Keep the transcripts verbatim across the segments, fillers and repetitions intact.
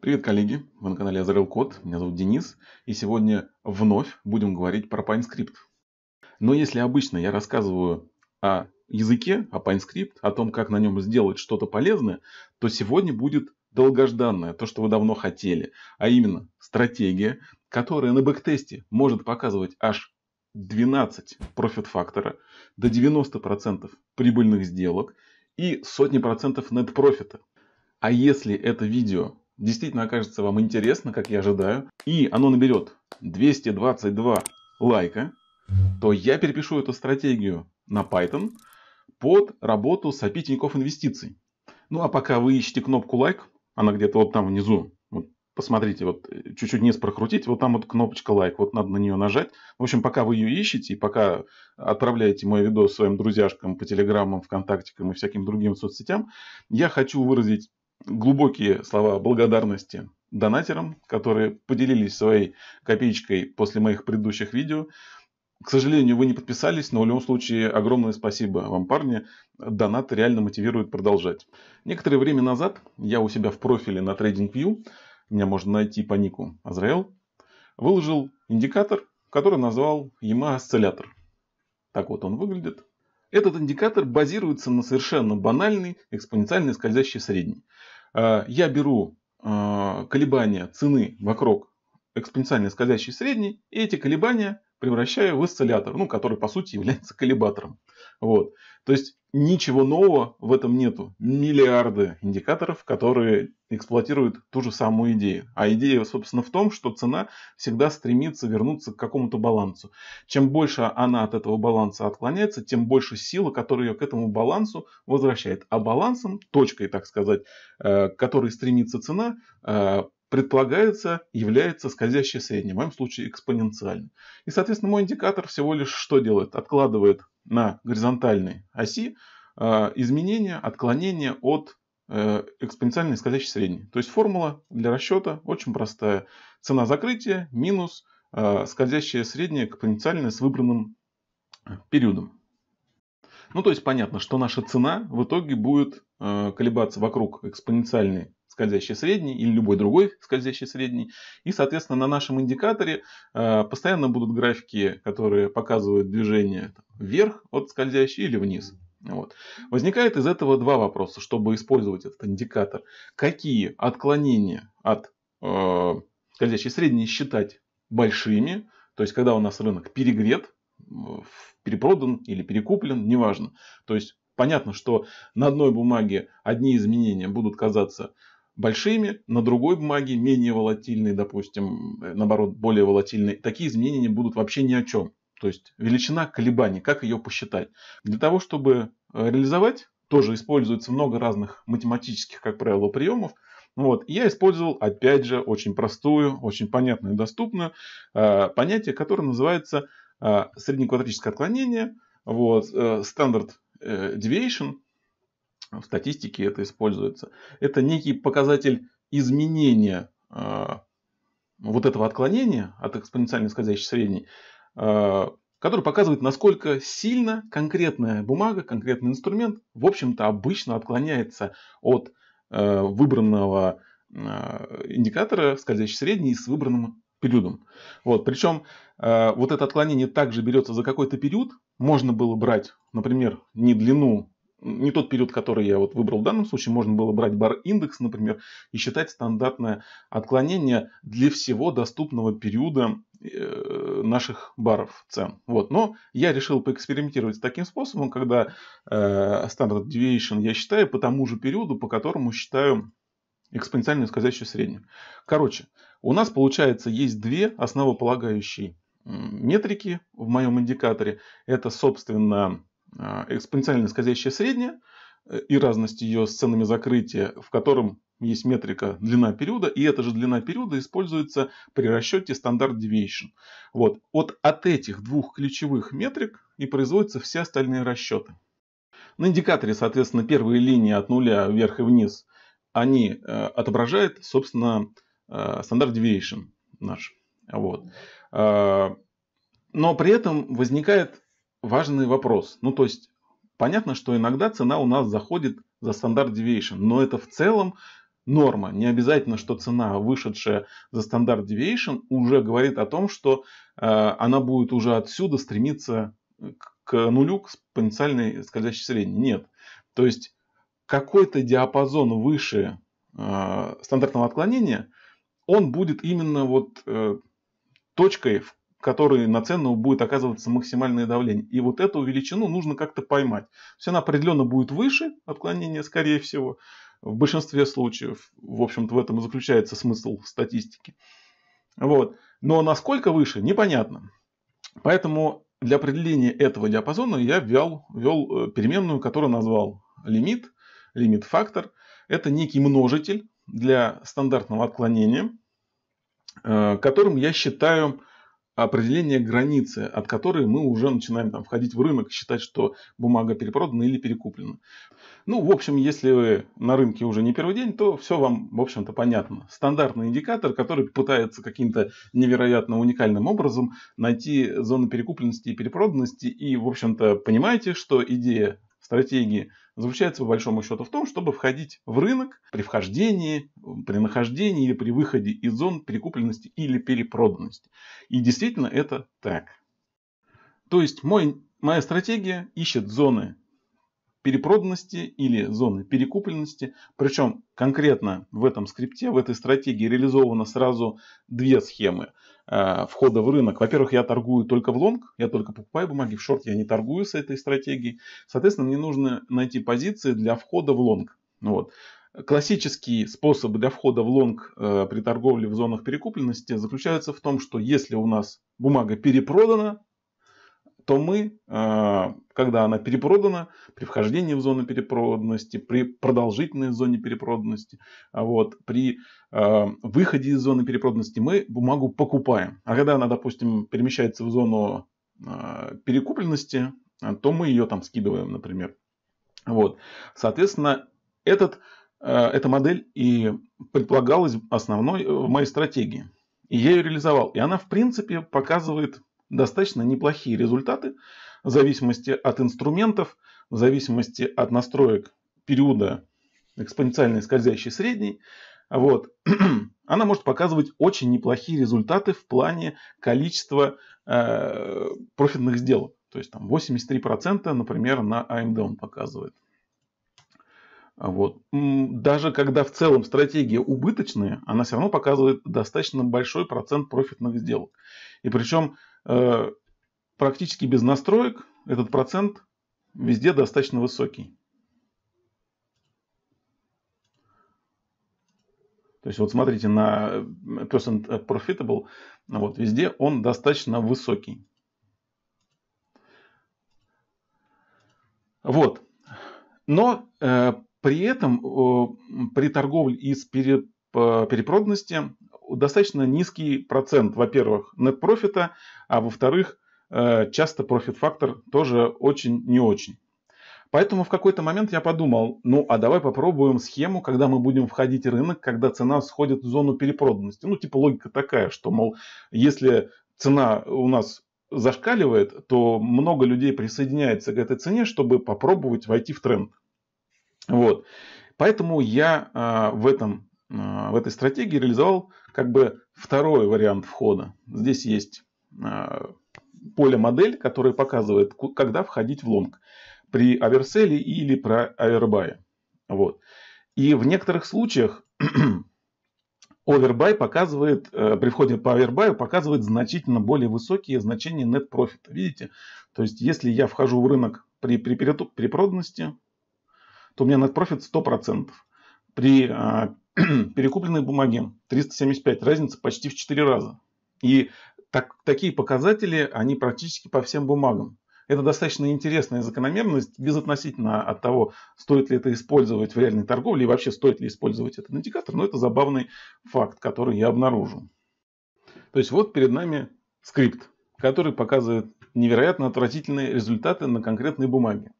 Привет, коллеги! Вы на канале Azzrael Code, меня зовут Денис, и сегодня вновь будем говорить про Pine Script. Но если обычно я рассказываю о языке, о Pine Script, о том, как на нем сделать что-то полезное, то сегодня будет долгожданное, то, что вы давно хотели, а именно стратегия, которая на бэктесте может показывать аж двенадцать профит-фактора, до девяноста процентов прибыльных сделок и сотни процентов нет-профита. А если это видео действительно окажется вам интересно, как я ожидаю, и оно наберет двести двадцать два лайка, то я перепишу эту стратегию на Python под работу с эй пи ай Тинькофф инвестиций. Ну а пока вы ищете кнопку лайк, она где-то вот там внизу, вот посмотрите, вот чуть-чуть низ прокрутить, вот там вот кнопочка лайк, вот надо на нее нажать. В общем, пока вы ее ищете, и пока отправляете мой видос своим друзьяшкам по телеграммам, ВКонтактикам и всяким другим соцсетям, я хочу выразить глубокие слова благодарности донатерам, которые поделились своей копеечкой после моих предыдущих видео. К сожалению, вы не подписались, но в любом случае огромное спасибо вам, парни. Донат реально мотивирует продолжать. Некоторое время назад я у себя в профиле на TradingView, меня можно найти по нику Azzrael, выложил индикатор, который назвал и эм а-осциллятор. Так вот он выглядит. Этот индикатор базируется на совершенно банальной экспоненциальной скользящей средней. Я беру колебания цены вокруг экспоненциальной скользящей средней, и эти колебания превращаю в осциллятор, ну, который по сути является колебатором. Вот. То есть ничего нового в этом нету. Миллиарды индикаторов, которые эксплуатируют ту же самую идею. А идея, собственно, в том, что цена всегда стремится вернуться к какому-то балансу. Чем больше она от этого баланса отклоняется, тем больше сила, которая ее к этому балансу возвращает. А балансом, точкой, так сказать, к которой стремится цена, предполагается, является скользящая средняя, в моем случае экспоненциальной. И, соответственно, мой индикатор всего лишь что делает? Откладывает на горизонтальной оси э, изменения, отклонения от э, экспоненциальной скользящей средней. То есть формула для расчета очень простая. Цена закрытия минус э, скользящая средняя экспоненциальная с выбранным периодом. Ну, то есть понятно, что наша цена в итоге будет э, колебаться вокруг экспоненциальной скользящей средней или любой другой скользящей средней. И, соответственно, на нашем индикаторе э, постоянно будут графики, которые показывают движение там вверх от скользящей или вниз. Вот. Возникает из этого два вопроса, чтобы использовать этот индикатор. Какие отклонения от э, скользящей средней считать большими, то есть когда у нас рынок перегрет, перепродан или перекуплен, неважно. То есть понятно, что на одной бумаге одни изменения будут казаться большими, на другой бумаге менее волатильные, допустим, наоборот, более волатильные. Такие изменения будут вообще ни о чем. То есть величина колебаний, как ее посчитать. Для того, чтобы реализовать, тоже используется много разных математических, как правило, приемов. Вот. Я использовал, опять же, очень простую, очень понятную и доступную э, понятие, которое называется э, среднеквадрическое отклонение, вот, э, Standard Deviation. В статистике это используется. Это некий показатель изменения э, вот этого отклонения от экспоненциальной скользящей средней, э, который показывает, насколько сильно конкретная бумага, конкретный инструмент, в общем-то, обычно отклоняется от э, выбранного э, индикатора скользящей средней с выбранным периодом. Вот. Причем э, вот это отклонение также берется за какой-то период. Можно было брать, например, не длину, не тот период, который я вот выбрал в данном случае, можно было брать бар-индекс, например, и считать стандартное отклонение для всего доступного периода наших баров цен. Вот. Но я решил поэкспериментировать с таким способом, когда э, Standard Deviation я считаю по тому же периоду, по которому считаю экспоненциальную скользящую среднюю. Короче, у нас получается есть две основополагающие метрики в моем индикаторе. Это, собственно, экспоненциальная скользящая средняя и разность ее с ценами закрытия, в котором есть метрика длина периода, и эта же длина периода используется при расчете Standard Deviation. Вот. вот от этих двух ключевых метрик и производятся все остальные расчеты. На индикаторе, соответственно, первые линии от нуля вверх и вниз, они э, отображают, собственно, э, Standard Deviation наш. Вот. Э, но при этом возникает важный вопрос. Ну, то есть, понятно, что иногда цена у нас заходит за Standard Deviation, но это в целом норма. Не обязательно, что цена, вышедшая за Standard Deviation, уже говорит о том, что э, она будет уже отсюда стремиться к нулю, к потенциальной скользящей средней. Нет. То есть какой-то диапазон выше э, стандартного отклонения, он будет именно вот э, точкой, в которой на цену будет оказываться максимальное давление. И вот эту величину нужно как-то поймать. То есть она определенно будет выше отклонения, скорее всего, в большинстве случаев. В общем-то, в этом и заключается смысл статистики. Вот. Но насколько выше, непонятно. Поэтому для определения этого диапазона я ввел, ввел переменную, которую назвал лимит, лимит-фактор. Это некий множитель для стандартного отклонения, которым я считаю определение границы, от которой мы уже начинаем там входить в рынок, считать, что бумага перепродана или перекуплена. Ну, в общем, если вы на рынке уже не первый день, то все вам, в общем-то, понятно. Стандартный индикатор, который пытается каким-то невероятно уникальным образом найти зоны перекупленности и перепроданности. И, в общем-то, понимаете, что идея стратегии заключается, по большому счету, в том, чтобы входить в рынок при вхождении, при нахождении или при выходе из зон перекупленности или перепроданности. И действительно это так. То есть мой, моя стратегия ищет зоны перепроданности или зоны перекупленности. Причем конкретно в этом скрипте, в этой стратегии реализовано сразу две схемы э, входа в рынок. Во-первых, я торгую только в лонг, я только покупаю бумаги, в шорт я не торгую с этой стратегией. Соответственно, мне нужно найти позиции для входа в лонг. Вот. Классический способ для входа в лонг э, при торговле в зонах перекупленности заключается в том, что если у нас бумага перепродана, то мы, когда она перепродана, при вхождении в зону перепроданности, при продолжительной зоне перепроданности, вот, при выходе из зоны перепроданности, мы бумагу покупаем. А когда она, допустим, перемещается в зону перекупленности, то мы ее там скидываем, например. Вот. Соответственно, этот, эта модель и предполагалась основной в моей стратегии. И я ее реализовал. И она, в принципе, показывает достаточно неплохие результаты в зависимости от инструментов, в зависимости от настроек периода экспоненциальной скользящей средней. Вот. Она может показывать очень неплохие результаты в плане количества э, профитных сделок. То есть там восемьдесят три процента, например, на эй эм ди он показывает. Вот. Даже когда в целом стратегия убыточная, она все равно показывает достаточно большой процент профитных сделок. И причем практически без настроек этот процент везде достаточно высокий. То есть вот смотрите на percent profitable, вот везде он достаточно высокий. Вот. Но э, при этом э, при торговле из перед перепроданности достаточно низкий процент, во-первых, нет профита, а во-вторых, часто профит-фактор тоже очень не очень. Поэтому в какой-то момент я подумал, ну а давай попробуем схему, когда мы будем входить в рынок, когда цена сходит в зону перепроданности. Ну типа логика такая, что мол, если цена у нас зашкаливает, то много людей присоединяется к этой цене, чтобы попробовать войти в тренд. Вот. Поэтому я э, в этом в этой стратегии реализовал как бы второй вариант входа. Здесь есть поле-модель, которая показывает, когда входить в лонг. При оверселе или при овербае. Вот. И в некоторых случаях овербай показывает, при входе по овербаю показывает значительно более высокие значения net profit. Видите? То есть, если я вхожу в рынок при, при перепроданности, то у меня net profit сто процентов. При перекупленные бумаги триста семьдесят пять, разница почти в четыре раза. И так, такие показатели, они практически по всем бумагам. Это достаточно интересная закономерность, безотносительно от того, стоит ли это использовать в реальной торговле и вообще стоит ли использовать этот индикатор, но это забавный факт, который я обнаружил. То есть вот перед нами скрипт, который показывает невероятно отвратительные результаты на конкретной бумаге.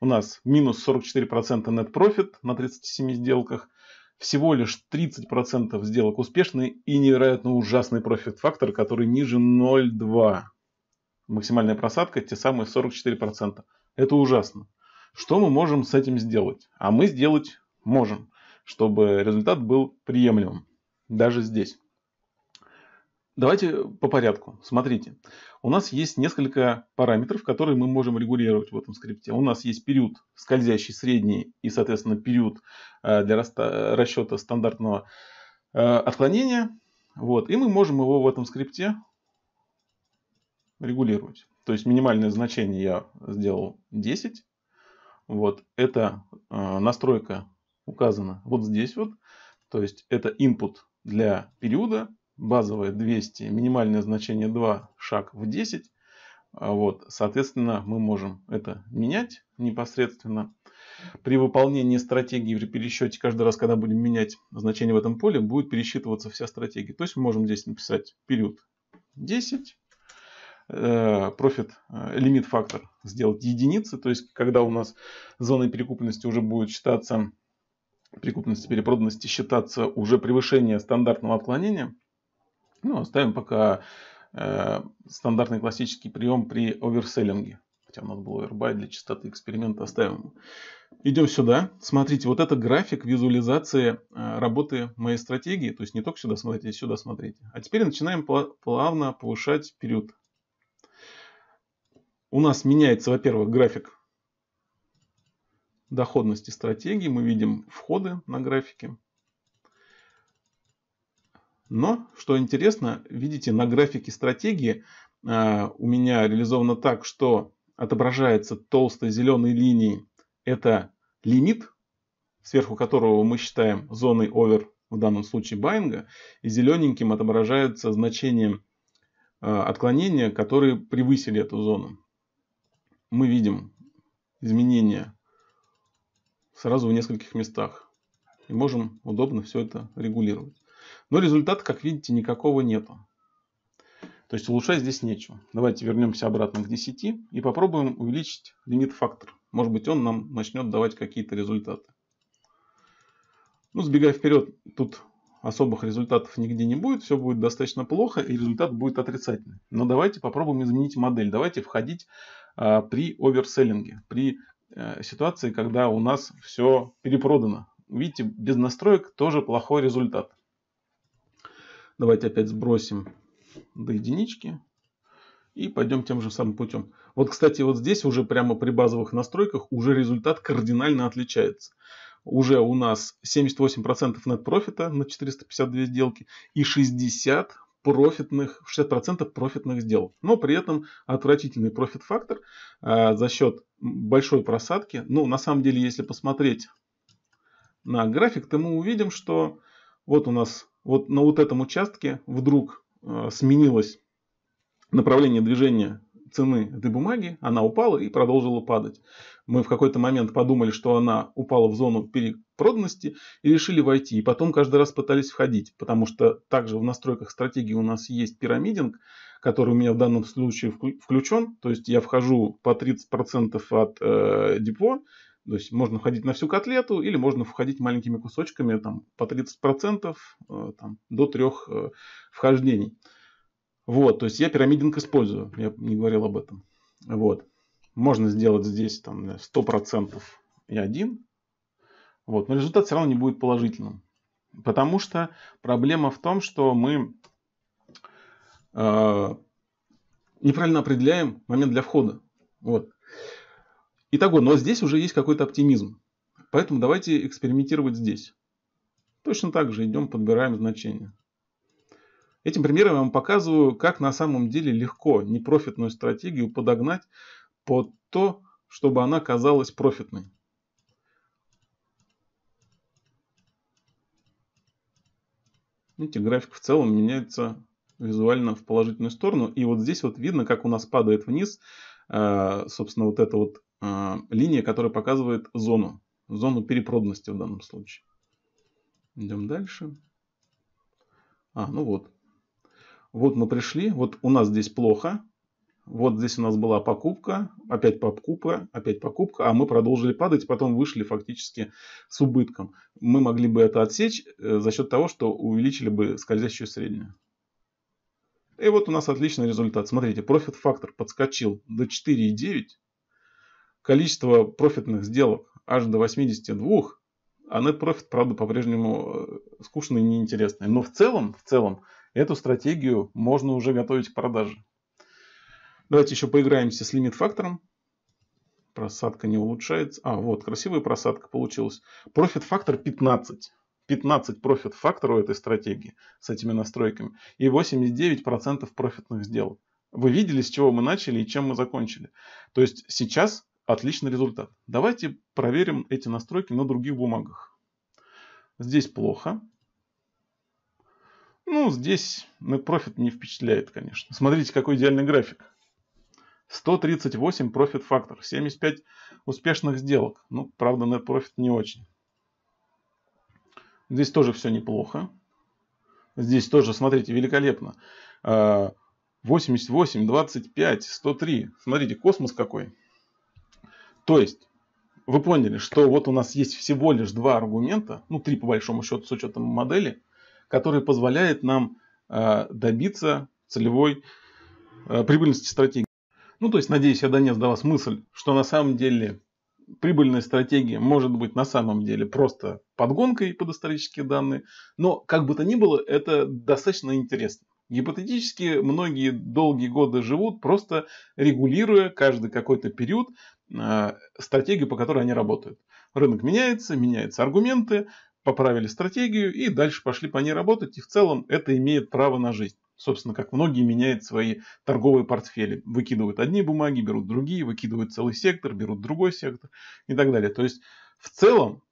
У нас минус сорок четыре процента net profit на тридцати семи сделках. Всего лишь тридцать процентов сделок успешные и невероятно ужасный профит-фактор, который ниже ноль целых две десятых. Максимальная просадка, те самые сорок четыре процента. Это ужасно. Что мы можем с этим сделать? А мы сделать можем. чтобы результат был приемлемым, даже здесь. Давайте по порядку. Смотрите, у нас есть несколько параметров, которые мы можем регулировать в этом скрипте. У нас есть период скользящий, средний и, соответственно, период для расчета стандартного отклонения. Вот. И мы можем его в этом скрипте регулировать. То есть минимальное значение я сделал десять. Вот эта настройка указана вот здесь вот. То есть это input для периода. Базовое двести, минимальное значение два, шаг в десять. Вот, соответственно, мы можем это менять непосредственно. При выполнении стратегии в пересчете, каждый раз, когда будем менять значение в этом поле, будет пересчитываться вся стратегия. То есть мы можем здесь написать период десять, профит, лимит фактор сделать единицы. То есть когда у нас зоной перекупленности уже будет считаться, перекупленности, перепроданности считаться уже превышение стандартного отклонения. Ну, оставим пока э, стандартный классический прием при оверселлинге. Хотя у нас был овербай, для чистоты эксперимента оставим. Идем сюда. Смотрите, вот это график визуализации э, работы моей стратегии. То есть не только сюда смотрите, сюда смотрите. А теперь начинаем плавно повышать период. У нас меняется, во-первых, график доходности стратегии. Мы видим входы на графике. Но, что интересно, видите, на графике стратегии э, у меня реализовано так, что отображается толстой зеленой линией. Это лимит, сверху которого мы считаем зоной овер, в данном случае баинга. И зелененьким отображается значение э, отклонения, которые превысили эту зону. Мы видим изменения сразу в нескольких местах. И можем удобно все это регулировать. Но результата, как видите, никакого нету. То есть улучшать здесь нечего. Давайте вернемся обратно к десяти и попробуем увеличить лимит фактор. Может быть, он нам начнет давать какие-то результаты. Ну, сбегая вперед, тут особых результатов нигде не будет. Все будет достаточно плохо и результат будет отрицательный. Но давайте попробуем изменить модель. Давайте входить а, при оверселлинге. При а, ситуации, когда у нас все перепродано. Видите, без настроек тоже плохой результат. Давайте опять сбросим до единички и пойдем тем же самым путем. Вот, кстати, вот здесь уже прямо при базовых настройках уже результат кардинально отличается. Уже у нас семьдесят восемь процентов нет профита на четыреста пятьдесят две сделки и шестьдесят процентов профитных, шестьдесят процентов профитных сделок. Но при этом отвратительный профит-фактор э, за счет большой просадки. Ну, на самом деле, если посмотреть на график, то мы увидим, что вот у нас... Вот на вот этом участке вдруг э, сменилось направление движения цены этой бумаги. Она упала и продолжила падать. Мы в какой-то момент подумали, что она упала в зону перепроданности и решили войти. И потом каждый раз пытались входить. Потому что также в настройках стратегии у нас есть пирамидинг, который у меня в данном случае включен. То есть я вхожу по тридцать процентов от э, депо. То есть можно входить на всю котлету или можно входить маленькими кусочками там, по тридцать процентов там, до трех вхождений. Вот, то есть я пирамидинг использую, я не говорил об этом. Вот. Можно сделать здесь там, сто процентов и один. Вот. Но результат все равно не будет положительным. Потому что проблема в том, что мы э, неправильно определяем момент для входа. Вот. Итого, но здесь уже есть какой-то оптимизм. Поэтому давайте экспериментировать здесь. Точно так же идем, подбираем значения. Этим примером я вам показываю, как на самом деле легко непрофитную стратегию подогнать под то, чтобы она казалась профитной. Видите, график в целом меняется визуально в положительную сторону. И вот здесь вот видно, как у нас падает вниз, собственно, вот это вот линия, которая показывает зону. Зону перепроданности в данном случае. Идем дальше. А, ну вот. Вот мы пришли. Вот у нас здесь плохо. Вот здесь у нас была покупка. Опять покупка. Опять покупка. А мы продолжили падать. Потом вышли фактически с убытком. Мы могли бы это отсечь за счет того, что увеличили бы скользящую среднюю. И вот у нас отличный результат. Смотрите, профит-фактор подскочил до четыре и девять. Количество профитных сделок аж до восьмидесяти двух, А net profit, правда, по-прежнему скучный и неинтересный. Но в целом, в целом эту стратегию можно уже готовить к продаже. Давайте еще поиграемся с лимит-фактором. Просадка не улучшается. А, вот, красивая просадка получилась. Профит-фактор пятнадцать. пятнадцать профит-фактор у этой стратегии с этими настройками. И восемьдесят девять процентов профитных сделок. Вы видели, с чего мы начали и чем мы закончили. То есть сейчас отличный результат. Давайте проверим эти настройки на других бумагах. Здесь плохо. Ну, здесь net profit не впечатляет, конечно. Смотрите, какой идеальный график. сто тридцать восемь профит фактор, семьдесят пять успешных сделок. Ну, правда, net profit не очень. Здесь тоже все неплохо. Здесь тоже, смотрите, великолепно. восемьдесят восемь, двадцать пять, сто три. Смотрите, космос какой. То есть, вы поняли, что вот у нас есть всего лишь два аргумента, ну, три по большому счету с учетом модели, которые позволяют нам добиться целевой прибыльности стратегии. Ну, то есть, надеюсь, я донес до вас мысль, что на самом деле прибыльная стратегия может быть на самом деле просто подгонкой под исторические данные. Но, как бы то ни было, это достаточно интересно. Гипотетически многие долгие годы живут, просто регулируя каждый какой-то период стратегию, по которой они работают. Рынок меняется, меняются аргументы, поправили стратегию и дальше пошли по ней работать. И в целом это имеет право на жизнь. Собственно, как многие меняют свои торговые портфели. Выкидывают одни бумаги, берут другие, выкидывают целый сектор, берут другой сектор и так далее. То есть, в целом,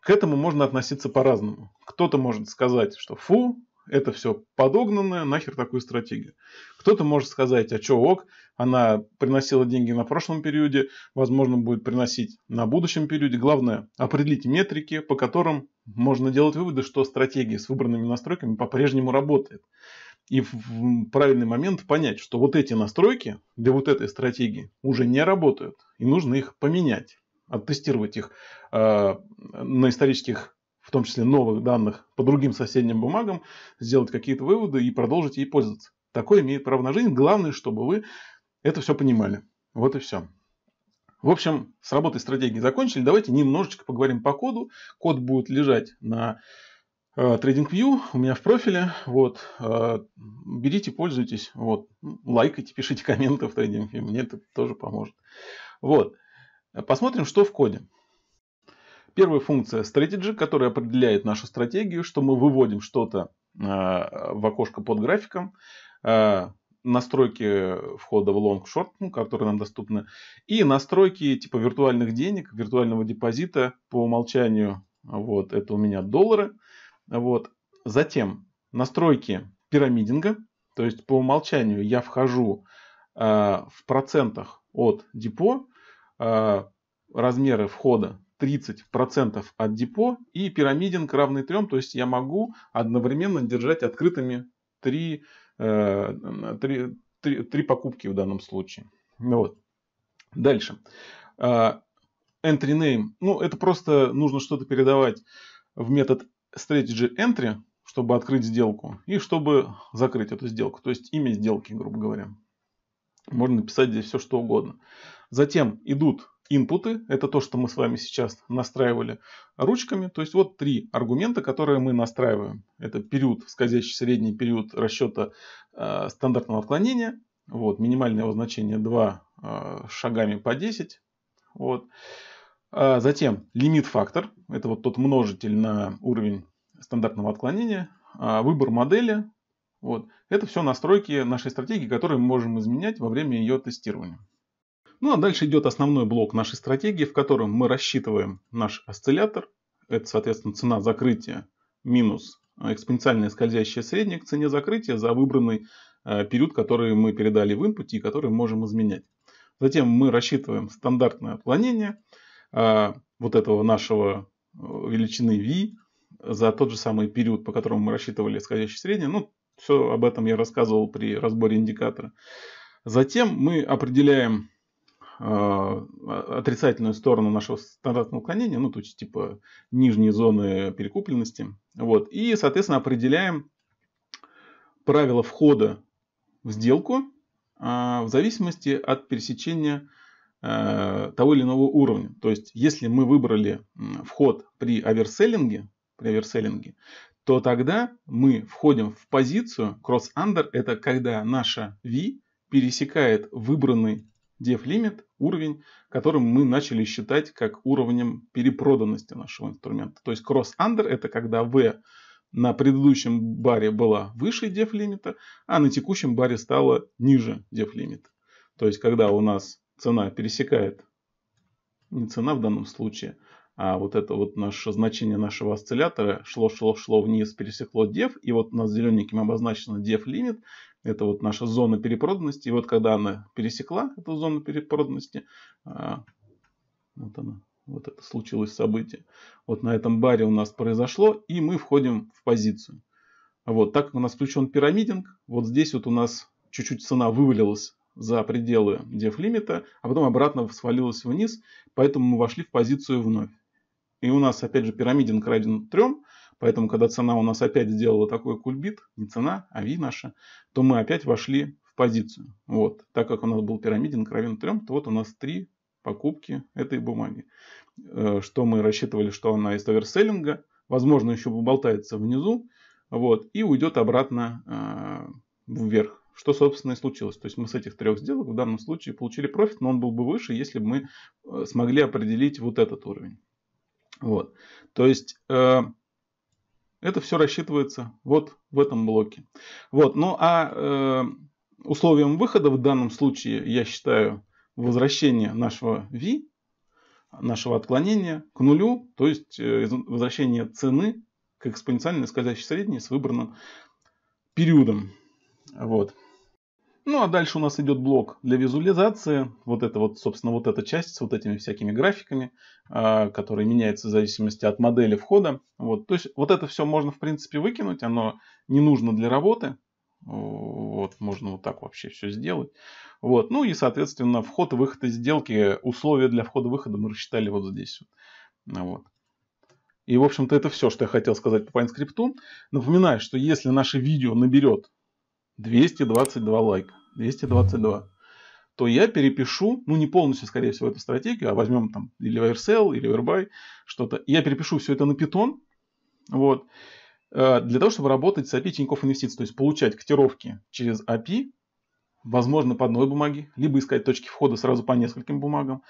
к этому можно относиться по-разному. Кто-то может сказать, что фу, это все подогнанное, нахер такую стратегию. Кто-то может сказать, а че ок, она приносила деньги на прошлом периоде, возможно, будет приносить на будущем периоде. Главное, определить метрики, по которым можно делать выводы, что стратегия с выбранными настройками по-прежнему работает. И в правильный момент понять, что вот эти настройки для вот этой стратегии уже не работают. И нужно их поменять, оттестировать их э, на исторических, в том числе новых данных, по другим соседним бумагам, сделать какие-то выводы и продолжить ей пользоваться. Такое имеет право на жизнь. Главное, чтобы вы это все понимали. Вот и все. В общем, с работой стратегии закончили. Давайте немножечко поговорим по коду. Код будет лежать на TradingView у меня в профиле, вот, берите, пользуйтесь, вот, лайкайте, пишите комменты в TradingView, мне это тоже поможет. Вот, посмотрим, что в коде. Первая функция Strategy, которая определяет нашу стратегию, что мы выводим что-то в окошко под графиком, настройки входа в лонг-шорт, ну, которые нам доступны, и настройки типа виртуальных денег, виртуального депозита по умолчанию, вот, это у меня доллары. Вот. Затем настройки пирамидинга, то есть по умолчанию я вхожу э, в процентах от депо, э, размеры входа тридцать процентов от депо и пирамидинг равный трем, то есть я могу одновременно держать открытыми три, э, три, три, три покупки в данном случае. Вот. Дальше. Э, entry name, ну это просто нужно что-то передавать в метод Strategy Entry, чтобы открыть сделку и чтобы закрыть эту сделку. То есть имя сделки, грубо говоря. Можно написать здесь все, что угодно. Затем идут инпуты. Это то, что мы с вами сейчас настраивали ручками. То есть вот три аргумента, которые мы настраиваем. Это период, скользящий средний период расчета э, стандартного отклонения. Вот, минимальное его значение два э, шагами по десять. Вот. Затем лимит-фактор, это вот тот множитель на уровень стандартного отклонения, выбор модели. Вот. Это все настройки нашей стратегии, которые мы можем изменять во время ее тестирования. Ну а дальше идет основной блок нашей стратегии, в котором мы рассчитываем наш осциллятор. Это, соответственно, цена закрытия минус экспоненциальное скользящее среднее к цене закрытия за выбранный период, который мы передали в инпуте и который можем изменять. Затем мы рассчитываем стандартное отклонение вот этого нашего величины V за тот же самый период, по которому мы рассчитывали исходящее среднее. Ну, все об этом я рассказывал при разборе индикатора. Затем мы определяем э, отрицательную сторону нашего стандартного уклонения, ну, то есть, типа, нижние зоны перекупленности. Вот. И, соответственно, определяем правила входа в сделку э, в зависимости от пересечения э, того или иного уровня. То есть, если мы выбрали вход при оверселлинге, при оверселлинге, то тогда мы входим в позицию кросс-андер. Это когда наша V пересекает выбранный деф-лимит, уровень, который мы начали считать как уровнем перепроданности нашего инструмента. То есть кросс-андер — это когда V на предыдущем баре была выше деф-лимита, а на текущем баре стала ниже деф-лимита. То есть когда у нас цена пересекает, не цена в данном случае, а вот это вот наше значение нашего осциллятора шло-шло-шло вниз, пересекло деф, и вот у нас зелененьким обозначено деф-лимит, это вот наша зона перепроданности, и вот когда она пересекла эту зону перепроданности, вот она, вот это случилось событие, вот на этом баре у нас произошло, и мы входим в позицию. Вот, так как у нас включен пирамидинг, вот здесь вот у нас чуть-чуть цена вывалилась за пределы деф-лимита, а потом обратно свалилась вниз, поэтому мы вошли в позицию вновь. И у нас опять же пирамидинг равен трем, поэтому когда цена у нас опять сделала такой кульбит, не цена, а V наша, то мы опять вошли в позицию. Вот. Так как у нас был пирамидинг равен трем, то вот у нас три покупки этой бумаги. Что мы рассчитывали, что она из оверселлинга, возможно, еще поболтается внизу, вот, и уйдет обратно э, вверх. Что, собственно, и случилось. То есть мы с этих трех сделок в данном случае получили профит, но он был бы выше, если бы мы смогли определить вот этот уровень. Вот. То есть э, это все рассчитывается вот в этом блоке. Вот. Ну а э, условием выхода в данном случае, я считаю, возвращение нашего V, нашего отклонения к нулю, то есть э, возвращение цены к экспоненциальной скользящей средней с выбранным периодом. Вот. Ну а дальше у нас идет блок для визуализации. Вот это вот, собственно, вот эта часть с вот этими всякими графиками, которые меняются в зависимости от модели входа. Вот. То есть вот это все можно, в принципе, выкинуть. Оно не нужно для работы. Вот. Можно вот так вообще все сделать. Вот. Ну и, соответственно, вход-выход из сделки, условия для входа-выхода мы рассчитали вот здесь. Вот. И, в общем-то, это все, что я хотел сказать по Pine Script. Напоминаю, что если наше видео наберет двести двадцать два лайка, двести двадцать два, то я перепишу, ну не полностью, скорее всего, эту стратегию, а возьмем там или Oversell, или Overbuy, что-то. Я перепишу все это на Python, вот, для того, чтобы работать с эй пи ай Тинькофф инвестиций, то есть получать котировки через эй пи ай, возможно, по одной бумаге, либо искать точки входа сразу по нескольким бумагам,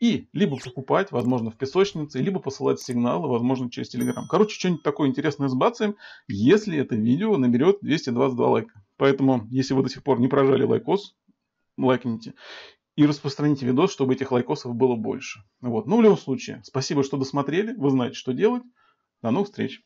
и либо покупать, возможно, в песочнице, либо посылать сигналы, возможно, через Telegram. Короче, что-нибудь такое интересное сбацаем, если это видео наберет двести двадцать два лайка. Поэтому, если вы до сих пор не прожали лайкос, лайкните и распространите видос, чтобы этих лайкосов было больше. Вот. Ну, в любом случае, спасибо, что досмотрели, вы знаете, что делать. До новых встреч!